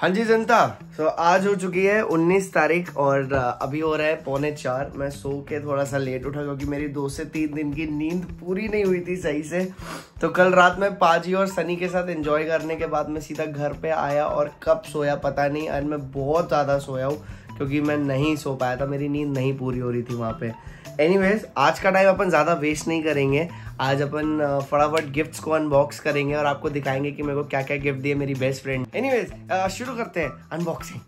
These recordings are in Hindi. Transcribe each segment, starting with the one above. हाँ जी जनता, तो आज हो चुकी है 19 तारीख और अभी हो रहा है 3:45। मैं सो के थोड़ा सा लेट उठा क्योंकि मेरी 2 से 3 दिन की नींद पूरी नहीं हुई थी सही से। तो कल रात मैं पाजी और सनी के साथ एंजॉय करने के बाद मैं सीधा घर पे आया और कब सोया पता नहीं। आज मैं बहुत ज़्यादा सोया हूँ क्योंकि मैं नहीं सो पाया था, मेरी नींद नहीं पूरी हो रही थी वहाँ पर। एनीवेज, आज का टाइम अपन ज़्यादा वेस्ट नहीं करेंगे। आज अपन फटाफट गिफ्ट्स को अनबॉक्स करेंगे और आपको दिखाएंगे कि मेरे को क्या क्या गिफ्ट दिए मेरी बेस्ट फ्रेंड। एनीवेज, शुरू करते हैं अनबॉक्सिंग,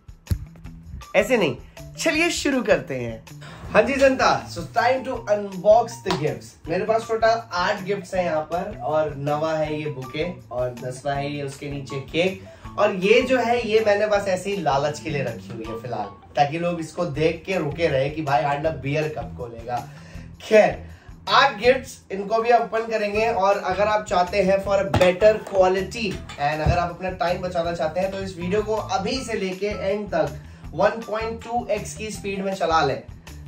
ऐसे नहीं, चलिए शुरू करते हैं। हाँ जी जनता, so time to unbox the gifts. मेरे पास टोटल 8 गिफ्ट्स हैं यहाँ पर और 9वां है ये बुके और 10वां है ये उसके नीचे केक, और ये जो है ये मैंने बस ऐसे ही लालच के लिए रखी हुई है फिलहाल, ताकि लोग इसको देख के रुके रहे कि भाई हांडा बियर कब खोलेगा। खैर, 8 गिफ्ट्स, इनको भी ओपन करेंगे और अगर आप चाहते हैं फॉर बेटर क्वालिटी एंड अगर आप अपना टाइम बचाना चाहते हैं तो इस वीडियो को अभी से लेके एंड तक 1.2x की स्पीड में चला लें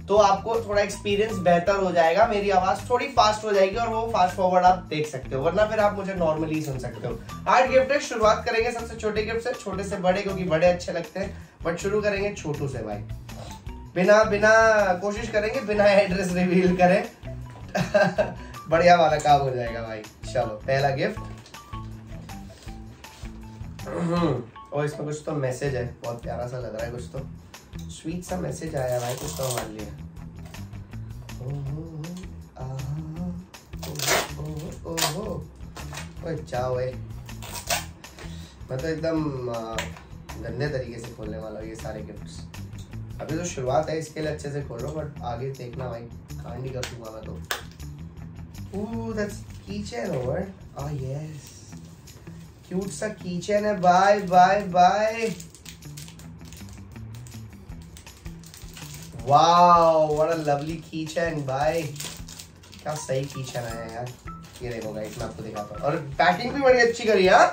तो आपको थोड़ा एक्सपीरियंस बेहतर हो जाएगा। मेरी आवाज़ थोड़ी फास्ट हो जाएगी और वो फास्ट फॉरवर्ड आप देख सकते हो, वरना फिर आप मुझे नॉर्मली सुन सकते हो। 8 गिफ्ट है, शुरुआत करेंगे सबसे छोटे गिफ्ट से, छोटे से बड़े क्योंकि बड़े अच्छे लगते हैं, बट शुरू करेंगे छोटू से भाई। बिना कोशिश करेंगे बिना एड्रेस रिवील करें बढ़िया वाला काम हो जाएगा भाई। चलो पहला गिफ्ट, और इसमें कुछ तो मैसेज है, बहुत प्यारा सा लग रहा है, कुछ तो स्वीट सा मैसेज आया भाई, कुछ तो मान लिया। मैं तो एकदम गंदे तरीके से खोलने वाला हूँ ये सारे गिफ्ट्स। अभी तो शुरुआत है, इसके लिए अच्छे से खोल रहा हूँ, बट आगे देखना भाई कांड ही कर दूंगा मैं तो। Oh, that's keychain over, ah yes, cute सा कीचेन है। Bye bye bye, wow what a lovely keychain भाई, क्या सही कीचेन है यार। ये देखो गाइस, मैं आपको दिखाता हूँ, और पैकिंग भी बड़ी अच्छी करी यार।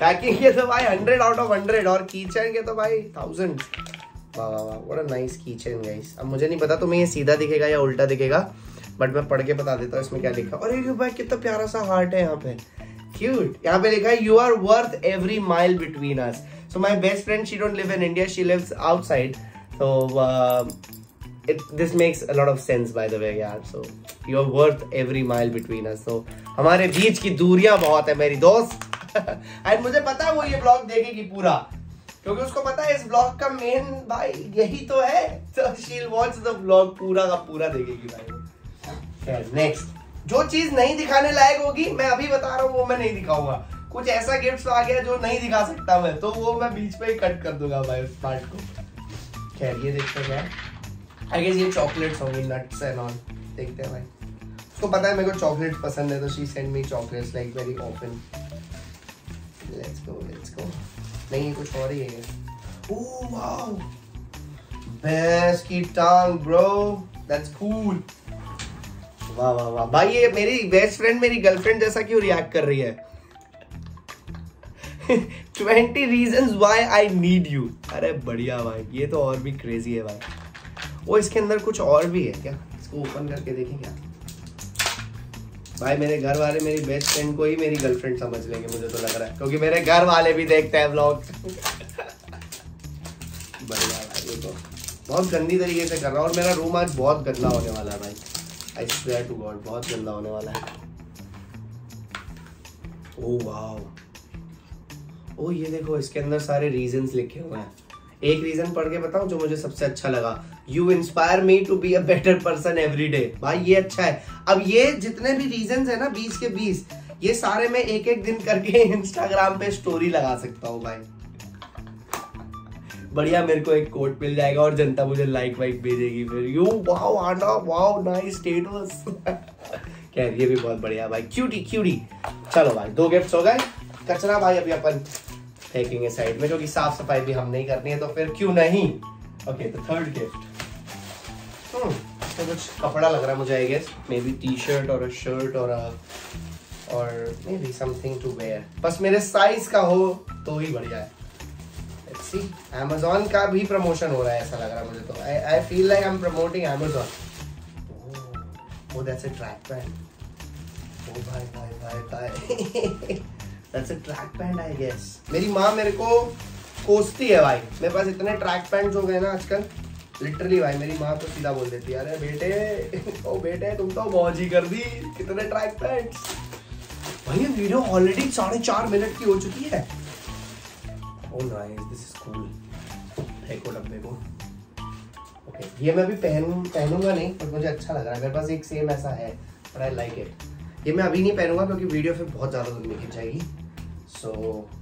पैकिंग के तो भाई 100 आउट ऑफ 100 और कीचेन के तो भाई 1000। वाह वाह वाह, what a nice keychain guys. अब मुझे नहीं पता तुम्हें ये सीधा दिखेगा या उल्टा दिखेगा, बट मैं पढ़ के बता देता हूँ इसमें क्या लिखा। और ये भाई कितना प्यारा सा हार्ट है यहाँ पे, क्यूट। यहाँ पे लिखा है you are worth every mile between us, so my best friend she don't live in India, she lives outside, so this makes a lot of sense by the way यार। So you are worth every mile between us, so हमारे बीच की दूरियां बहुत है मेरी दोस्त एंड मुझे पता है वो ये ब्लॉग देखेगी पूरा, क्योंकि उसको पता है इस ब्लॉग का मेन भाई यही तो है, so she will watch the blog पूरा का पूरा देखेगी भाई। नेक्स्ट, जो चीज नहीं दिखाने लायक होगी मैं अभी बता रहा हूँ वो मैं नहीं दिखाऊंगा। कुछ ऐसा गिफ्ट आ गया जो नहीं दिखा सकता मैं, तो वो मैं बीच में ही कट कर दूंगा भाई उस पार्ट को। खैर, ये देखते क्या है, आई गेस ये चॉकलेट्स होंगे, नट्स एंड ऑल, देखते हैं भाई। उसको पता है मेरे को चॉकलेट्स पसंद है तो she send me chocolates like very often. Let's go let's go. नहीं, ये कुछ और ही है। ओह वाओ, बेस्ट की टांग ब्रो, दैट्स कूल। वाह वाह वाह भाई, ये मेरी बेस्ट फ्रेंड मेरी गर्लफ्रेंड जैसा क्यों रिएक्ट कर रही है 20 reasons why I need you. अरे बढ़िया भाई, ये तो और भी क्रेजी है भाई। वो इसके अंदर कुछ और भी है क्या, इसको ओपन करके देखें क्या भाई। मेरे घर वाले मेरी बेस्ट फ्रेंड को ही मेरी गर्लफ्रेंड समझ लेंगे मुझे तो लग रहा है, क्योंकि मेरे घर वाले भी देखते हैं व्लॉग बढ़िया भाई, ये तो बहुत गंदी तरीके से कर रहा हूँ और मेरा रूम आज बहुत गंदा होने वाला है भाई, आई स्वेयर टू गॉड बहुत गंदा होने वाला है। ओ वाओ, ओ ये देखो, इसके अंदर सारे रीजंस लिखे हुए हैं। एक रीजन पढ़ के बताऊं जो मुझे सबसे अच्छा लगा, you inspire me to be a better person every day. भाई ये अच्छा है। अब ये जितने भी रीजन है ना 20 के 20, ये सारे मैं एक एक दिन करके इंस्टाग्राम पे स्टोरी लगा सकता हूँ भाई। बढ़िया, मेरे को एक कोट मिल जाएगा और जनता मुझे लाइक वाइक भेजेगी फिर। यू वाओ आंडा वाओ नाइस स्टेटस क्या ये भी बहुत बढ़िया भाई, क्यूटी क्यूटी। चलो भाई, 2 गिफ्ट हो गए। कचरा भाई अभी अपन फेंकेंगे साइड में, क्योंकि साफ सफाई भी हम नहीं करनी है तो फिर क्यों नहीं। ओके, तो थर्ड गिफ्ट, तो कुछ कपड़ा लग रहा है मुझे, I guess maybe T shirt और शर्ट और maybe something to wear, बस मेरे साइज का हो तो ही बढ़िया है। लेट्स सी, अमेज़न का भी प्रमोशन हो रहा है ऐसा लग रहा है मुझे तो, I feel like I am promoting Amazon. Oh that's a track pant, ओह भाई भाई भाई भाई that's a track pant I guess. मेरी माँ मेरे को कोसती है भाई। मेरे पास इतने ट्रैक पैंट्स हो गए ना आजकल लिटरली भाई, मेरी माँ तो सीधा बोल देती है अरे बेटे ओ बेटे तुम तो मौज ही कर दी, कितने ट्रैक पैंट्स। भाई ये वीडियो ऑलरेडी 4.5 मिनट की हो चुकी है। Oh nice, this is cool. फेंको डब्बे को। Okay, ये मैं अभी पहनूंगा नहीं पर मुझे अच्छा लग रहा है। मेरे पास एक सेम ऐसा है और I like it. ये मैं अभी नहीं पहनूंगा क्योंकि वीडियो फिर बहुत ज़्यादा दूर निकल जाएगी। So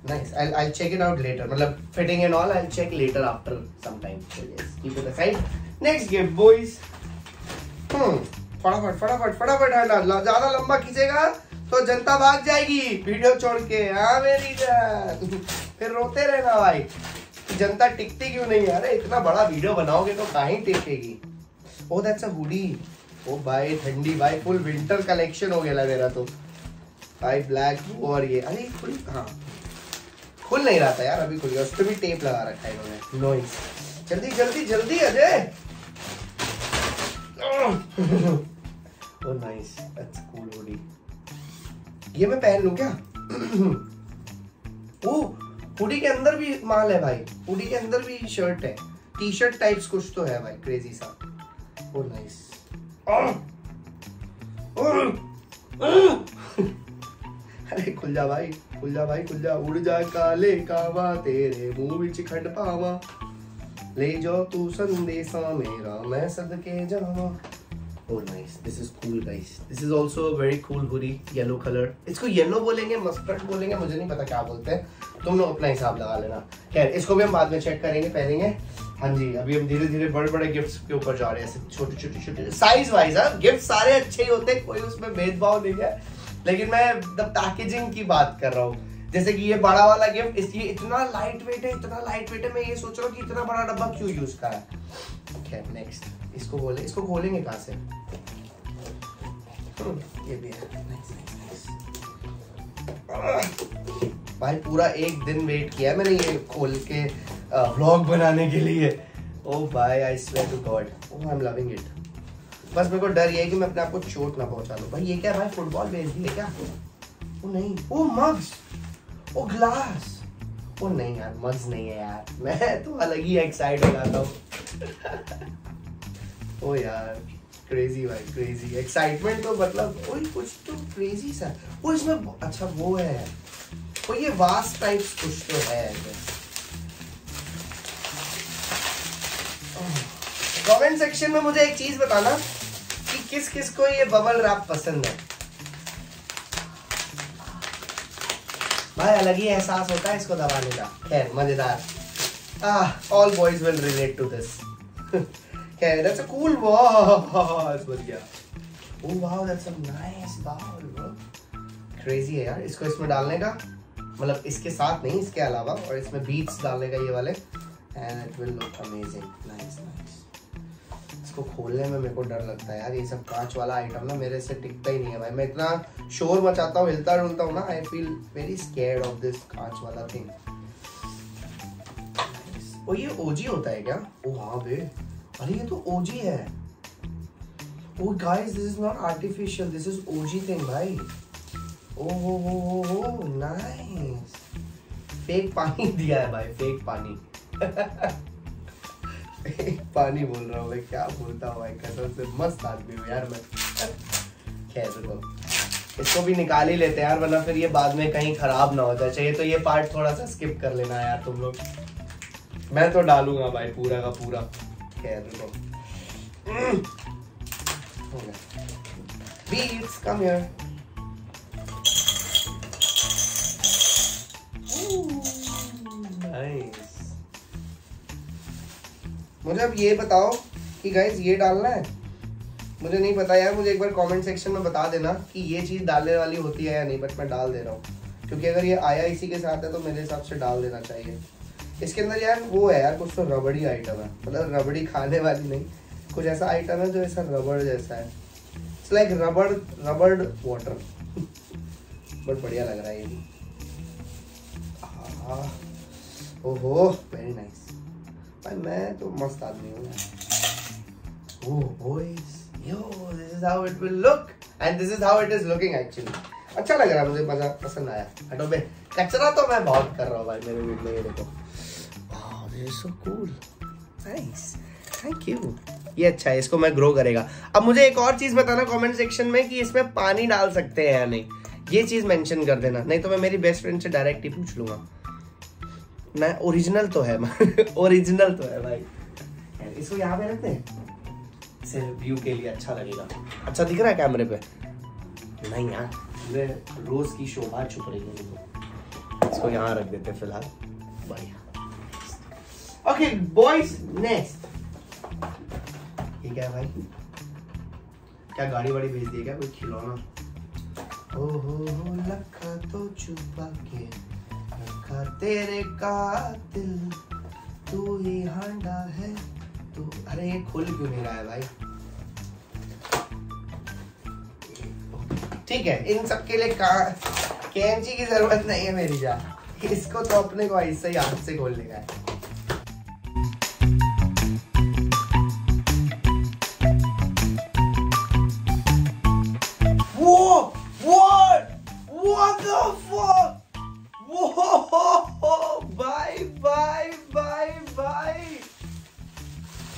nice, I'll check it out later. मतलब fitting and all I'll check later after some time. So yes, keep it aside. Next gift boys. फटाफट है ना, ज़्यादा लंबा खींचेगा तो जनता भाग जाएगी वीडियो छोड़ के। हाँ मेरी जान फिर रोते रहना भाई, जनता टिकती क्यों नहीं। अरे इतना बड़ा वीडियो बनाओगे तो कहाँ ही टिकेगी। ओ दैट्स अ हुडी। ओ भाई ठंडी भाई, फुल विंटर कलेक्शन हो गया मेरा तो भाई। ब्लैक और ये अरे खुल, हाँ खुल नहीं रहा था यार, अभी खुल गया। उस पर भी टेप लगा रखा है इन्होंने। नॉइस जल्दी जल्दी जल्दी Ajay. Oh nice that's cool hoodie. ये मैं पहन लूं क्या। ओ हुडी के अंदर भी माल है भाई, हुडी के अंदर भी शर्ट है, टी शर्ट टाइप्स कुछ तो है भाई क्रेजी सा। Oh nice. अरे खुल जा भाई, खुल जा भाई, खुल जा। उड़ जा काले कावा तेरे मुंह विच खंड पावा, ले जाओ तू संदेशा मेरा मैं सदके जावा। Oh nice, this is cool guys. This is also a very cool hoodie, yellow color. इसको येलो बोलेंगे, मस्टर्ड बोलेंगे, मुझे नहीं पता क्या बोलते हैं, तुम लोग अपना हिसाब लगा लेना। खैर इसको भी हम बाद में चेक करेंगे, पहनेंगे। हाँ जी अभी हम धीरे धीरे बड़े बड़े गिफ्ट्स के ऊपर जा रहे हैं, छोटे साइज वाइज। हाँ गिफ्ट सारे अच्छे ही होते, कोई उसमें भेदभाव नहीं है, लेकिन मैं द पैकेजिंग की बात कर रहा हूँ। जैसे कि ये बड़ा वाला गिफ्ट, इसलिए इतना लाइट वेट है, इतना लाइट वेट है। मैं ये सोच रहा हूँ कि इतना बड़ा डब्बा क्यों यूज करा है। Okay, next. इसको खोलेंगे कहाँ से। ये भी है। Nice, nice, nice. भाई पूरा एक दिन वेट किया मैंने ये खोल के व्लॉग बनाने के लिए। ओ भाई I swear to God I am loving it. बस मेरे को डर ये है कि मैं अपने आप को चोट ना पहुंचा लूं। भाई ये क्या भाई, फुटबॉल बेच दिए क्या। ओ नहीं, ओ मग्स, ओ ग्लास। ओ नहीं यार मग्स नहीं है यार, मैं तो अलग ही एक्साइट हो जाता हूँ। ओ यार क्रेजी भाई, क्रेजी एक्साइटमेंट तो मतलब ओए कुछ तो क्रेजी सा। ओ इसमें अच्छा वो है, ओ ये वास टाइप्स कुछ तो है। कमेंट सेक्शन में मुझे एक चीज बताना कि किस किस को ये बबल रैप पसंद है। भाई अलग ही एहसास होता है इसको दबाने का। खैर मजेदार, all boys will relate to this. खैर दैट्स अ कूल वॉच, बच गया। Oh wow that's a nice ball bro, crazy है यार। इसको इसमें डालने का मतलब इसके साथ नहीं, इसके अलावा और इसमें बीट्स डालने का ये वाले, and it will look amazing. Nice nice. इसको खोलने में मेरे को डर लगता है यार, ये सब कांच वाला आइटम ना मेरे से टिकता ही नहीं है भाई। मैं इतना शोर मचाता हूँ, हिलता डुलता हूँ ना, I feel very scared of this कांच वाला थिंग। ओ ये ओजी होता है क्या। ओ हाँ बे, अरे ये तो ओजी है। Oh guys this is not artificial, this is OG thing भाई। ओ हो नाइस, फेक पानी दिया है भाई, फेक पानी। फेक पानी बोल रहा हूँ मैं, क्या बोलता हूँ भाई कसम से, मस्त आदमी हूँ यार मैं। खैर इसको भी निकाल ही लेते हैं यार, वरना फिर ये बाद में कहीं खराब ना हो जाए। चाहिए तो ये पार्ट थोड़ा सा स्किप कर लेना यार तुम लोग, मैं तो डालूंगा भाई पूरा का पूरा। Beats, come here. Nice. मुझे अब ये बताओ कि गाइज ये डालना है, मुझे नहीं पता यार। मुझे एक बार कमेंट सेक्शन में बता देना कि ये चीज डालने वाली होती है या नहीं, बट मैं डाल दे रहा हूँ क्योंकि अगर ये आया इसी के साथ है तो मेरे हिसाब से डाल देना चाहिए। इसके अंदर यार वो है यार कुछ तो रबड़ी आइटम है, मतलब रबड़ी खाने वाली नहीं, कुछ ऐसा आइटम है जो ऐसा रबड़ जैसा है। इट्स लाइक रबड़ वाटर। बट बढ़िया लग रहा है ये भी। ओहो वेरी नाइस भाई, मैं तो मस्त आदमी हूँ। Oh boys yo this is how it will look and this is how it is looking actually. अच्छा लग रहा है मुझे, मजा पसंद आया। हटो बे, कचरा तो मैं बहुत कर रहा हूँ भाई मेरे वीडियो में, देखो। you're so cool. Nice. Thank you. ये अच्छा है, इसको मैं ग्रो करेगा। अब मुझे एक और चीज बताना कमेंट सेक्शन में कि इसमें पानी डाल सकते हैं या नहीं, ये चीज मेंशन कर देना, नहीं तो मैं मेरी बेस्ट फ्रेंड से डायरेक्ट ही पूछ लूंगा ना। ओरिजिनल तो है ओरिजिनल तो है भाई। इसको यहाँ पे रखते हैं, सिर्फ व्यू के लिए अच्छा लगेगा। अच्छा दिख रहा है कैमरे पे? नहीं यार, पूरे रोज की शोभा छुप रही है। इसको यहाँ रख देते फिलहाल। बढ़िया। ओके बॉयज, नेक्स्ट क्या है भाई? क्या गाड़ी वाड़ी भेज दी क्या? कोई खिलौना? ओहो लखा तो छुपा के रखा तेरे कातिल, तू ही हांडा है तू। अरे ये खोल क्यों नहीं रहा है भाई? ठीक है, इन सब के लिए कैंची की जरूरत नहीं है मेरी जान। इसको तो अपने को ऐसे ही हाथ से खोलने का है।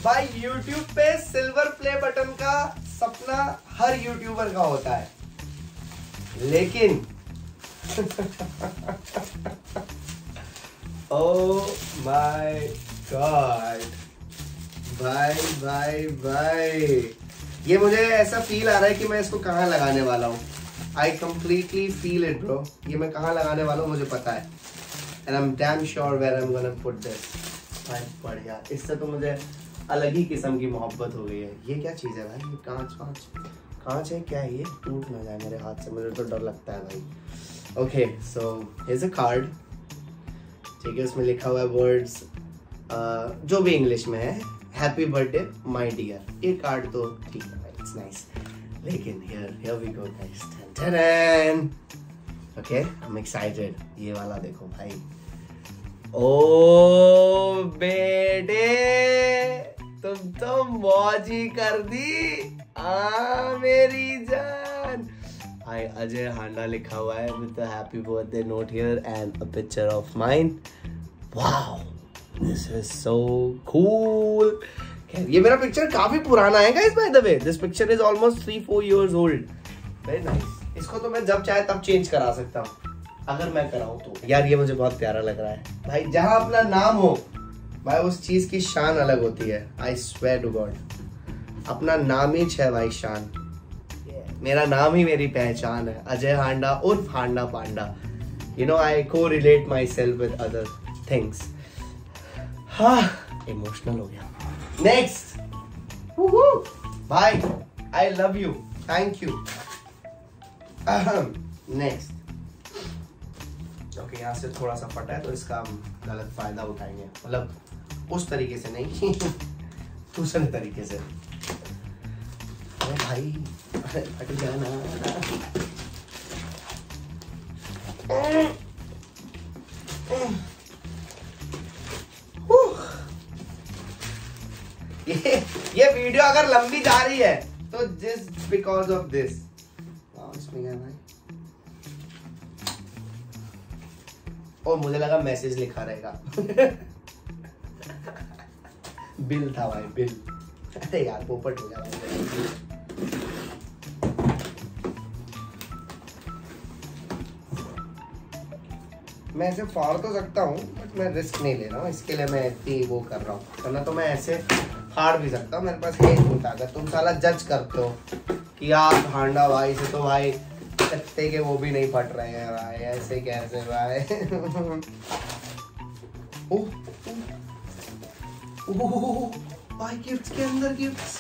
भाई YouTube पे सिल्वर प्ले बटन का सपना हर यूट्यूबर का होता है, लेकिन ओ माय गॉड भाई भाई भाई, ये मुझे ऐसा फील आ रहा है कि मैं इसको कहाँ लगाने वाला हूँ। I completely feel it bro. ये मैं कहाँ लगाने वाला हूँ मुझे पता है, and I am damn sure where I am gonna put this. भाई बढ़िया, इससे तो मुझे अलग ही किस्म की मोहब्बत हो गई है। ये क्या चीज़ है भाई? ये कांच है क्या है? ये टूट ना जाए मेरे हाथ से, मुझे तो डर लगता है भाई। Okay so here's a card, ठीक है? उसमें लिखा हुआ है वर्ड्स जो भी इंग्लिश में है, हैप्पी बर्थडे माय डियर। ये कार्ड तो ठीक है भाई, इट्स नाइस, लेकिन हियर वी गो गाइस, टन ओके आई एम एक्साइटेड। ये वाला देखो भाई, ओ बेटे तुम तो मौजी कर दी आ मेरी जान। आई अजय हांडा लिखा हुआ है with the happy birthday note here and a picture of mine. Wow this is so cool. ये मेरा पिक्चर काफी पुराना है guys, by the way this picture is almost 3-4 years old. Very nice. इसको तो मैं जब चाहे तब चेंज करा सकता हूँ अगर मैं कराऊं तो। यार ये मुझे बहुत प्यारा लग रहा है भाई। जहां अपना नाम हो भाई, उस चीज की शान अलग होती है। आई स्वेयर टू गॉड अपना नाम ही है भाई शान। मेरा नाम ही मेरी पहचान है, अजय हांडा उर्फ Handa panda. You know I को relate myself with other things. हाँ इमोशनल हो गया। नेक्स्ट भाई, I love you, thank you. Next okay, यहाँ से थोड़ा सा फटा है तो इसका हम गलत फायदा उठाएंगे, मतलब उस तरीके से नहीं दूसरे तरीके से। अरे भाई अरे जाना। ये वीडियो अगर लंबी जा रही है तो जस्ट बिकॉज ऑफ दिस। इसमें क्या भाई? और मुझे लगा मैसेज लिखा रहेगा बिल था भाई, बिल। अरे यार पोपट हो गया। मैं ऐसे फाड़ तो सकता हूँ बट मैं रिस्क नहीं ले रहा हूँ, इसके लिए मैं इतनी वो कर रहा हूँ, वरना तो मैं ऐसे फाड़ भी सकता हूँ। मेरे पास एक होता। अगर तुम साला जज करते हो कि आप हांडा भाई से, तो भाई सकते के वो भी नहीं फट रहे हैं भाई, ऐसे कैसे भाई? ओह भाई गिफ्ट्स के अंदर गिफ्ट्स।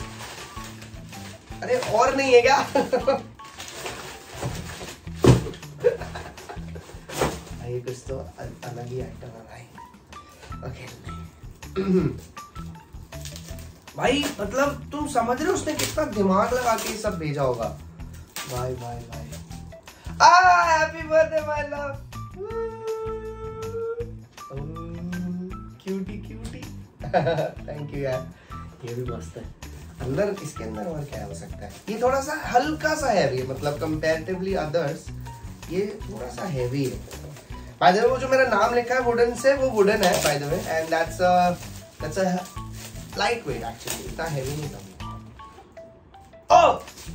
अरे और नहीं है क्या? भाई कुछ तो अलग ही आइटम है भाई। ओके भाई, मतलब तुम समझ रहे हो उसने कितना दिमाग लगा के सब भेजा होगा भाई। भाई भाई happy birthday my love, cutie cutie. Thank you यार, ये भी मस्त है। अंदर इसके अंदर और क्या हो सकता है? ये थोड़ा सा हल्का सा हैवी है, मतलब कंपैरेटिवली अदर्स ये थोड़ा सा हैवी है। बाय द वे वो जो मेरा नाम लिखा है वुडन से, वो वुडन है by the way, and that's a light weight actually, इतना हेवी नहीं था। Oh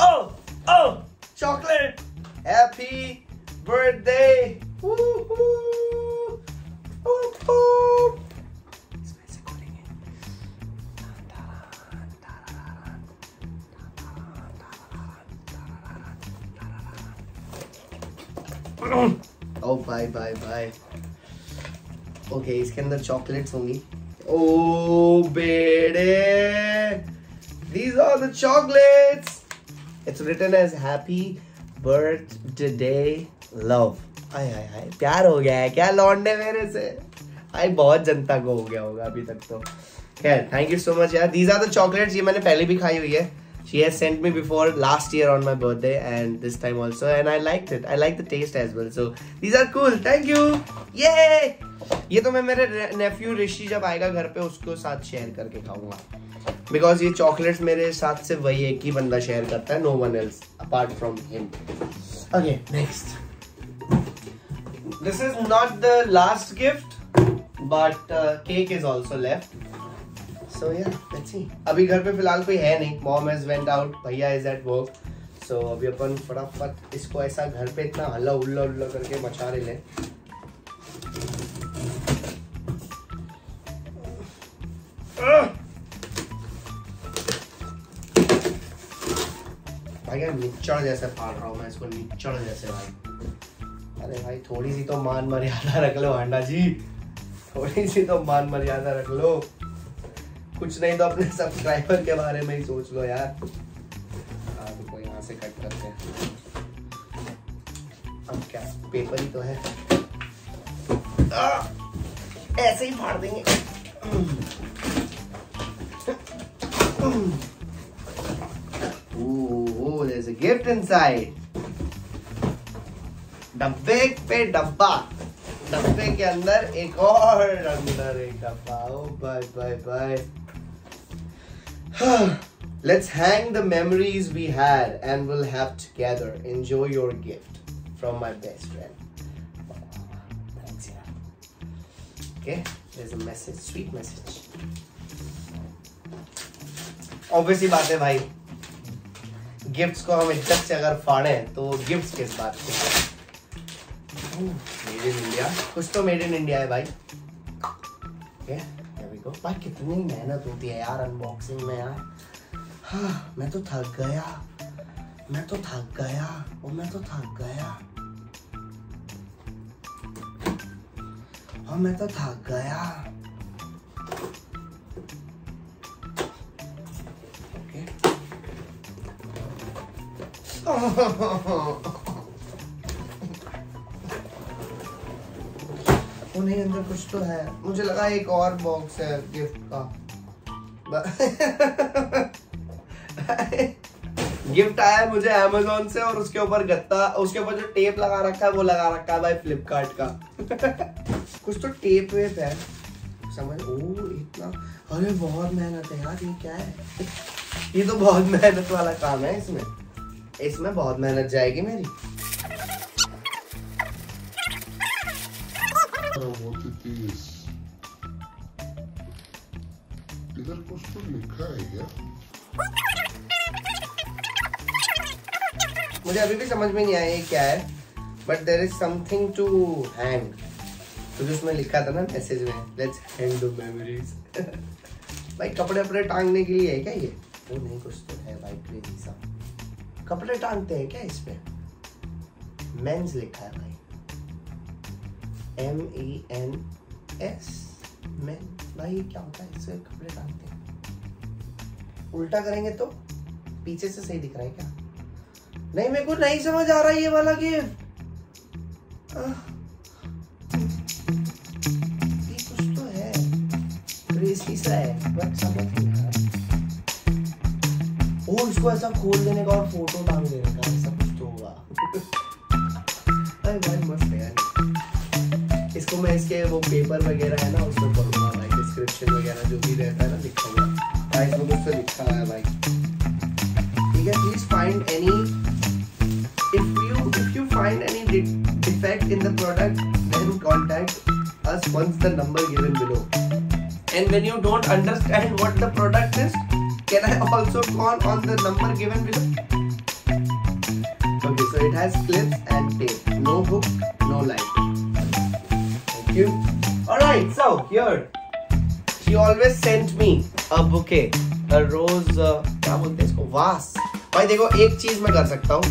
oh oh chocolate, happy birthday, bye bye bye. Okay इसके अंदर चॉकलेट्स होंगी। ओ बेड़े, these are the chocolates. It's written as happy birthday love. आय आय आय, प्यार हो गया है क्या लौंडे मेरे से? आई बहुत जनता को हो गया होगा अभी तक तो। खैर थैंक यू सो मच यार, दीज आर द चॉकलेट्स। ये मैंने पहले भी खाई हुई है। She has sent me before last year on my birthday and this time also, and I liked it. I like the taste as well. So these are cool. Thank you. Yay! ये तो मैं मेरे nephew ऋषि जब आएगा घर पे उसको साथ शेयर करके खाऊंगा, because ये chocolates मेरे साथ से वही एक ही बंदा शेयर करता है, no one else apart from him. Okay, next. This is not the last gift, but cake is also left. So yeah, let's see. अभी घर पे फिलहाल कोई है नहीं, मॉम हैज वेंट आउट, भैया इज एट वर्क, सो अभी अपन फटाफट इसको ऐसा घर पे इतना हल्ला उल्ला उल्ला करके मचा रहे हैं। भाई यार निच्चड़ जैसे फाड़ रहा हूँ मैं इसको, निच्चड़ जैसे भाई। अरे भाई थोड़ी सी तो मान मर्यादा रख लो हांडा जी, थोड़ी सी तो मान मर्यादा रख लो, कुछ नहीं तो अपने सब्सक्राइबर के बारे में ही सोच लो यार। तो यहाँ से कट करते हैं, अब क्या पेपर ही तो है, ऐसे ही फाड़ देंगे। ओह there's a gift inside. डब्बे पे डब्बा, डब्बे के अंदर एक और, अंदर एक डब्बा। Oh bye bye bye. Let's hang the memories we had and will have together. Enjoy your gift from my best friend. Thanks, yeah. Okay, there's a message, sweet message. Obviously बात है भाई, gifts को हम इज्जत से अगर फाड़े तो gifts किस बात के? Made in India, कुछ तो made in India है भाई। Okay. भाई कितनी मेहनत होती है यार अनबॉक्सिंग में यार। हाँ, मैं तो थक गया, मैं तो थक गया, और मैं तो थक गया, और मैं तो थक गया। ओके उन्हें अंदर कुछ तो है, मुझे लगा एक और बॉक्स है गिफ्ट का। गिफ्ट आया है मुझे अमेज़न से, और उसके ऊपर गत्ता, उसके ऊपर जो टेप लगा रखा है वो लगा रखा है भाई फ्लिपकार्ट का। कुछ तो टेप वेप है समझ। ओ इतना, अरे बहुत मेहनत है यार, ये क्या है? ये तो बहुत मेहनत वाला काम है, इसमें इसमें बहुत मेहनत जाएगी मेरी। What it is? इधर कुछ तो लिखा है क्या? मुझे अभी भी समझ में नहीं आया ये क्या है, but there is something to hang. तो जिसमें लिखा था ना मैसेज में, लेट्स हैंग द मेमोरीज। भाई कपड़े अपने टांगने के लिए है क्या ये? वो नहीं, कुछ तो है भाई क्रेजी सा। कपड़े टांगते हैं क्या इसपे? मेंस लिखा है भाई, MENS में भाई क्या होता है? इससे कपड़े टांगते हैं, उल्टा करेंगे तो पीछे से सही दिख रहा है क्या? नहीं मेरे को नहीं समझ आ रहा ये वाला गिफ्ट। ये कुछ तो है क्रेजी सा है, बट समझ नहीं आ रहा। और उसको ऐसा खोल देने का और फोटो टांग देने का, ऐसा कुछ तो होगा। अरे भाई मस्त है यार, इसको मैं इसके वो पेपर वगैरह है ना उसमें पढ़ूंगा भाई, डिस्क्रिप्शन वगैरह जो भी रहता है ना लिखूंगा भाई, इसमें कुछ तो लिखा है भाई। ठीक है, please find any, if you find any defect in the product then once the number given below. And when you don't understand what the product is, can I also call on the number given below? Okay, so it has clips and tape. No hook, no line. Thank you. Alright, so here. She always sent me a bouquet, a rose, क्या बोलते हैं इसको, वास. भाई देखो एक चीज मैं कर सकता हूँ,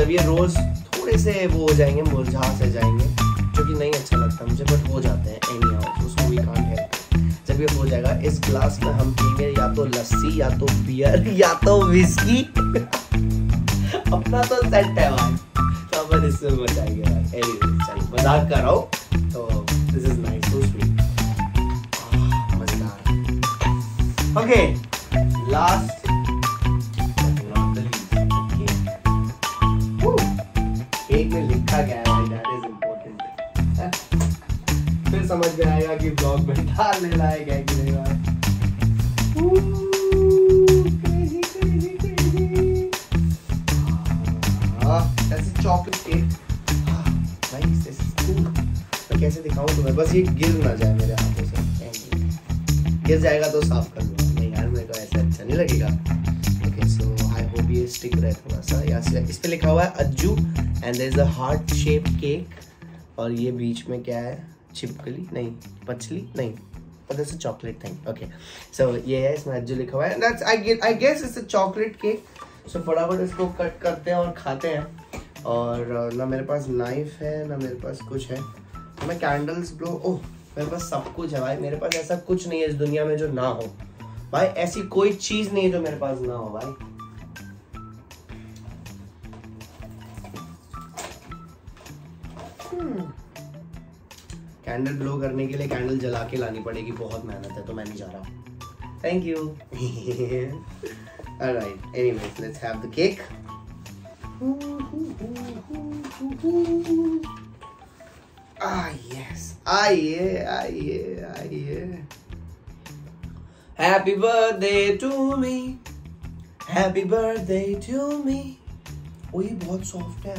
जब ये रोज थोड़े से वो हो जाएंगे, मुरझा से जाएंगे, जो कि नहीं अच्छा लगता मुझे, बट हो जाते हैं anyhow, उसको we can't help. जब ये हो जाएगा इस ग्लास में हम पीएंगे या तो लस्सी या तो बियर या तो विस्की. अपना तो सेट है भाई, तो अपन इससे बच जाएंगे भाई. Anyway, चल मजाक कर रहा हूँ, तो this is nice, so sweet. Okay, last but not the least, cake में लिखा गया है भाई, that is important. फिर समझ में आएगा कि ब्लॉग में डालने लायक है कि नहीं भाई. ऐसे चॉकलेट केक, भाई ऐसे cool. मैं कैसे दिखाऊँ तुम्हें, बस ये गिर ना जाए मेरे हाथों से. गिर जाएगा तो साफ कर. नहीं लगेगा. Okay, so I hope ये stick रहे थोड़ा सा. यहाँ इस पे लिखा हुआ है Ajju and there is a heart shaped cake और ये बीच में क्या है, छिपकली नहीं, पछली नहीं, but it's a chocolate thing. Okay, so ये है, इसमें अज्जू लिखा हुआ है. That's I guess it's a chocolate cake. So फटाफट इसको कट करते हैं और खाते हैं. और ना मेरे पास नाइफ है ना मेरे पास कुछ है, मैं कैंडल्स ब्लो. ओह मेरे पास सब कुछ है भाई, मेरे पास ऐसा कुछ नहीं है इस दुनिया में जो ना हो भाई. ऐसी कोई चीज नहीं है जो मेरे पास ना हो भाई. कैंडल ब्लो करने के लिए कैंडल जला के लानी पड़ेगी, बहुत मेहनत है, तो मैं नहीं जा रहा. Thank you. Alright, anyways let's have the cake. Yes, आइए आइए आइए. Happy birthday to me, happy birthday to me. वो ये बहुत सॉफ्ट है.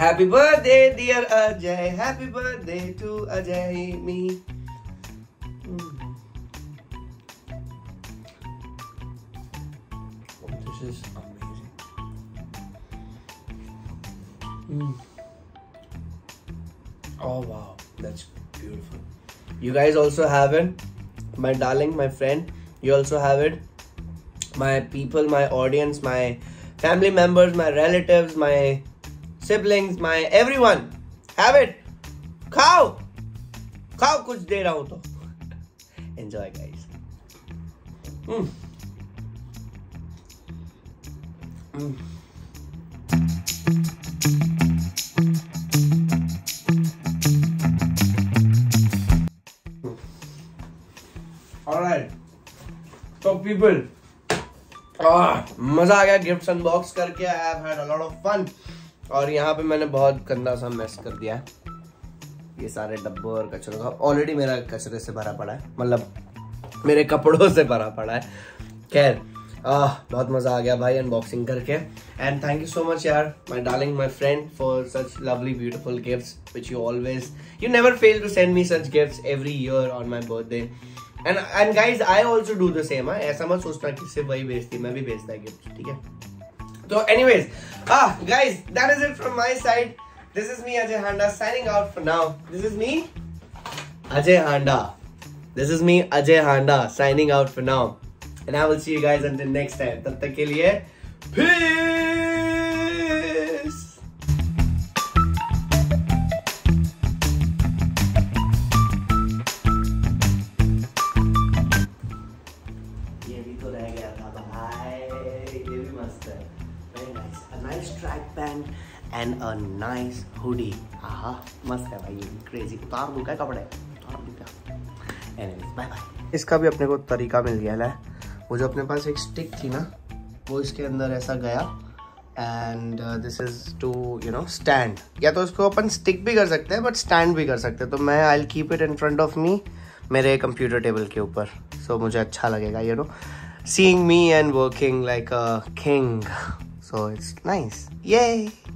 Happy birthday dear Ajay, happy birthday to Ajay me. This is amazing. Oh wow, that's beautiful. You guys also have it, my darling, my friend. You also have it, my people, my audience, my family members, my relatives, my siblings, my everyone. Have it. खाओ, खाओ, कुछ दे रहा हूँ तो. Enjoy, guys. Alright, so people, मजा आ गया गिफ्ट अनबॉक्स करके. I have had a lot of fun. और यहाँ पे मैंने बहुत गंदा सा मेस कर दिया है, ये सारे डब्बों और कचरे का. ऑलरेडी मेरा कचरे से भरा पड़ा है, मतलब मेरे कपड़ों से भरा पड़ा है. खैर बहुत मज़ा आ गया भाई अनबॉक्सिंग करके. And thank you so much यार, my darling, my friend, for such lovely beautiful gifts which you always, you never fail to send me such gifts every year on my birthday. And guys I also do the same. ऐसा मत सोचना कि सिर्फ वही भेजती, मैं भी भेजता है गिफ्ट, ठीक है. तो anyways guys, that is it from my side. This is me Ajay Handa signing out for now. This is me Ajay Handa, this is me Ajay Handa signing out for now. And I will see you guys until next time. तब तक के लिए peace. ये भी तो रह गया था भाई, ये भी मस्त है. Very nice, a nice track pant and a nice hoodie. हाँ मस्त है भाई, crazy. उतार दूँ क्या कपड़े, उतार दूँ क्या. Anyways, bye bye. इसका भी अपने को तरीका मिल गया है. वो जो अपने पास एक स्टिक थी ना, वो इसके अंदर ऐसा गया. And this is to you know stand, या तो इसको अपन स्टिक भी कर सकते हैं बट स्टैंड भी कर सकते हैं. तो मैं I will keep it in front of me मेरे कंप्यूटर टेबल के ऊपर। सो मुझे अच्छा लगेगा, you know, seeing me and working like a king, so it's nice, ये।